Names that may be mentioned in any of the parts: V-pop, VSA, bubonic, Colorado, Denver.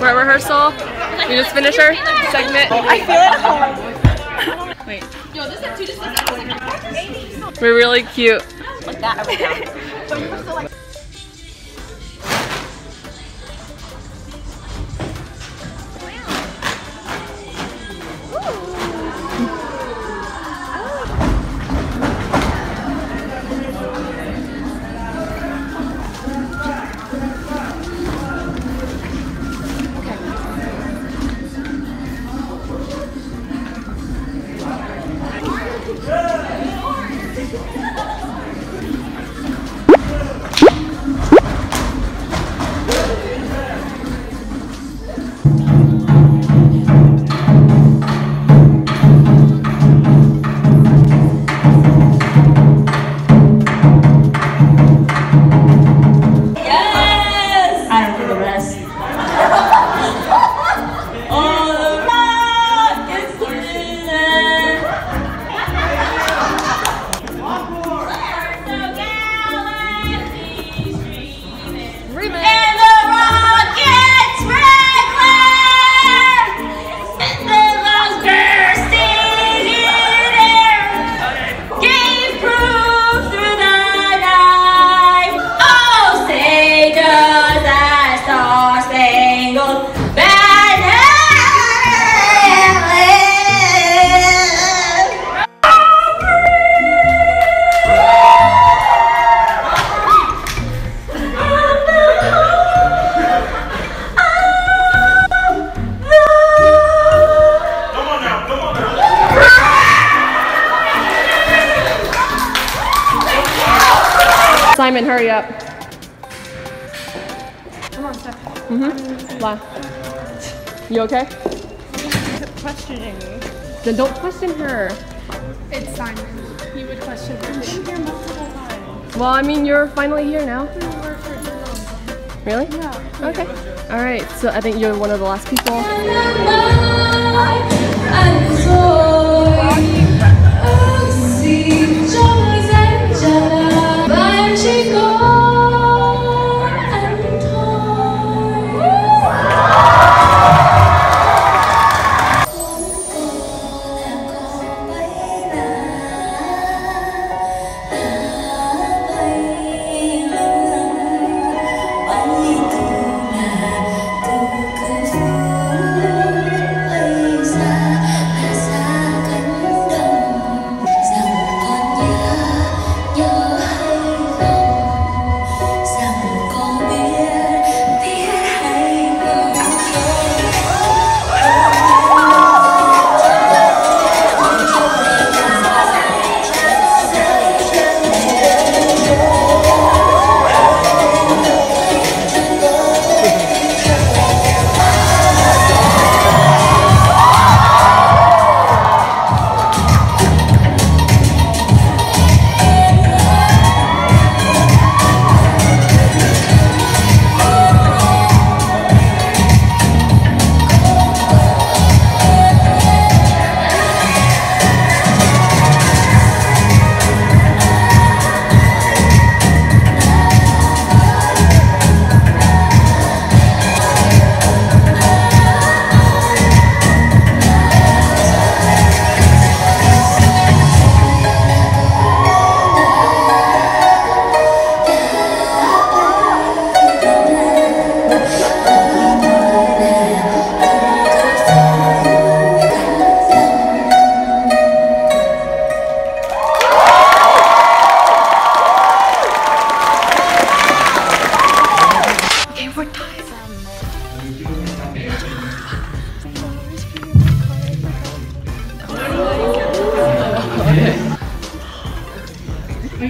We're at rehearsal. We just finished our segment. I feel at home. Wait. We're really cute. Like that, I Simon, hurry up. Come on, stop. Mm-hmm. Why? You okay? You kept questioning me. Then don't question her. It's Simon. He would question her. She's here multiple times. Well, I mean, you're finally here now. Really? Yeah. Okay. Yeah. All right. So I think you're one of the last people. Are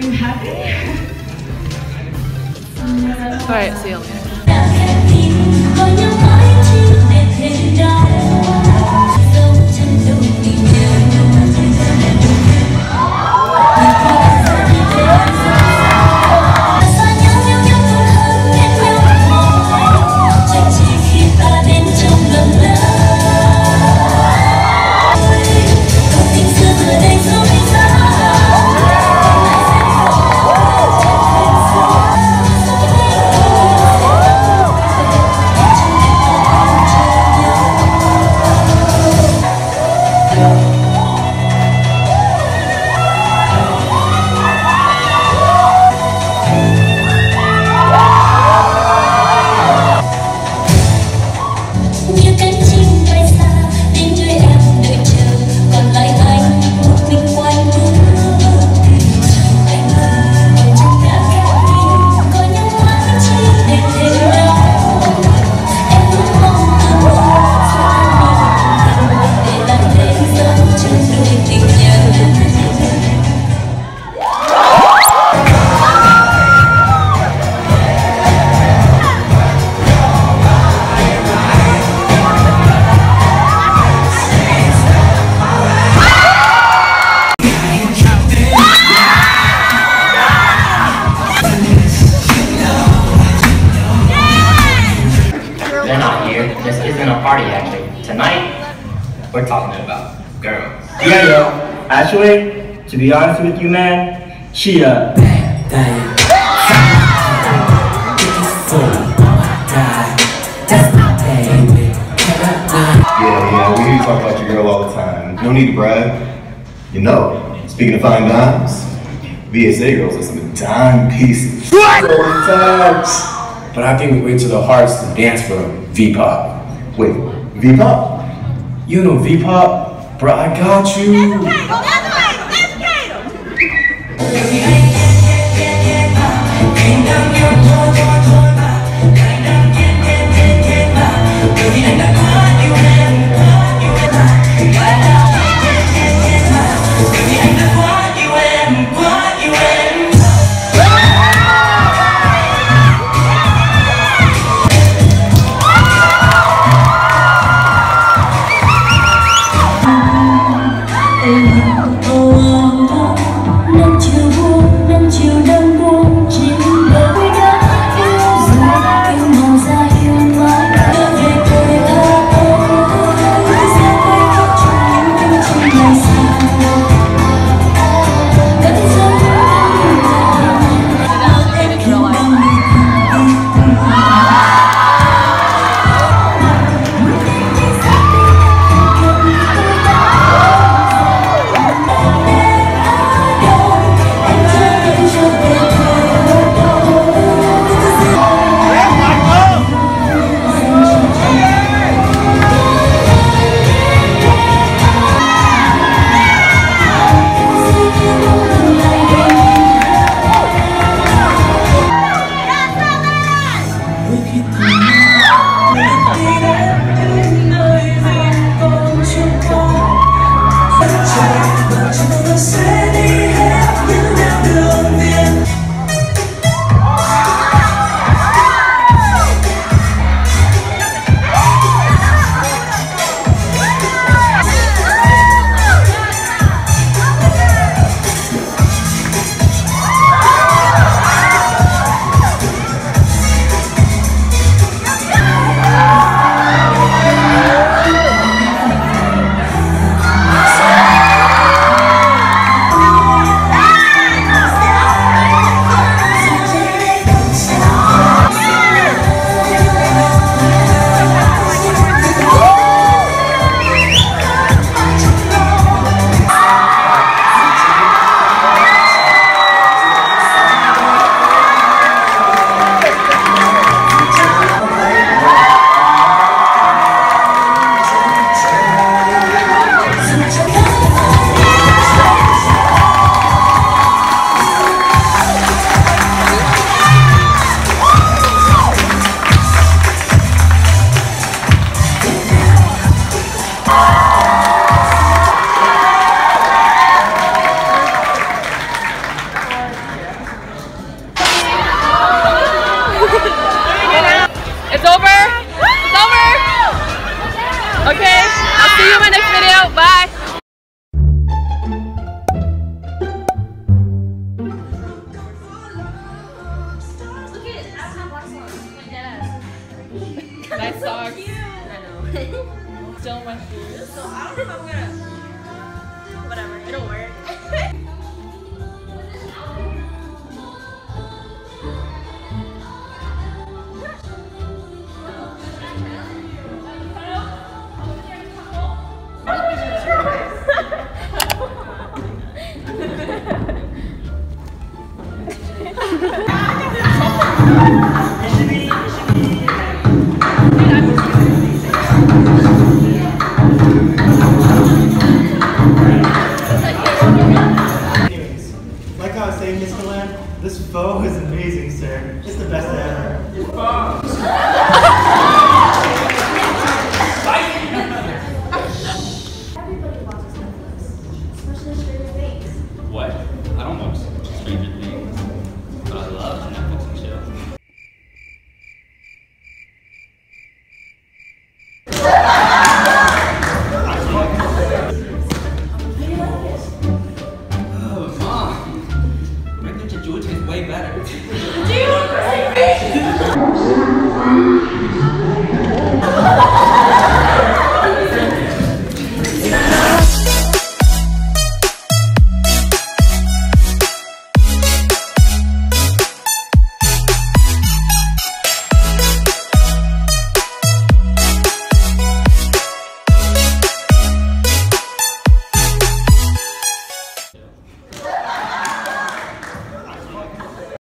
you happy? All right, see you later. they're not here. This isn't a party, actually. Tonight, we're talking about girls. Yeah, yo. Actually, to be honest with you, man, she bad thing. Yeah, we hear you talk about your girl all the time. No need to brag. You know, speaking of fine dimes, VSA girls are some dime pieces. What? But I think we went to the hearts to dance for V-pop. Wait, V-pop? You know V-pop? Bro, I got you. Don't watch this. So I don't know if I'm gonna. Whatever, it'll work.